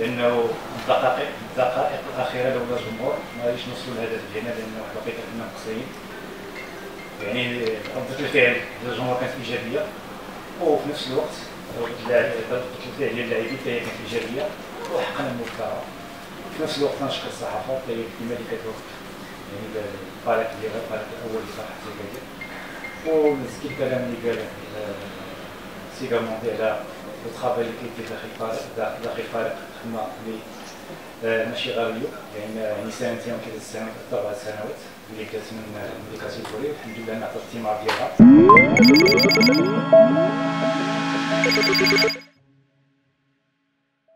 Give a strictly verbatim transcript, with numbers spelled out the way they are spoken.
لأنه الدقائق الدقائق الأخيرة لولا الجمهور ما غاديش نوصلوا للهدف ديالنا، لأنه بقيت كنا مقصرين. يعني ردة الفعل ديال الجمهور كانت إيجابية، وفي نفس الوقت ردة الفعل ديال اللاعبين كانت إيجابية وحققنا المبتغى. في نفس الوقت نشكر الصحافة اللي كتوقف يعني الطريق ديالها الطريق الأول لصحة الزكاة، ونزكي الكلام اللي قال سي كاموندي على الخبر اللي كيدير داخل الفريق داخل الفريق خدمه اللي ماشي غاليه، لان نيسان تيام كذا السنه ثلاث سنوات اللي كانت من الكاتيجوري والحمد لله نعطى الثمار ديالها.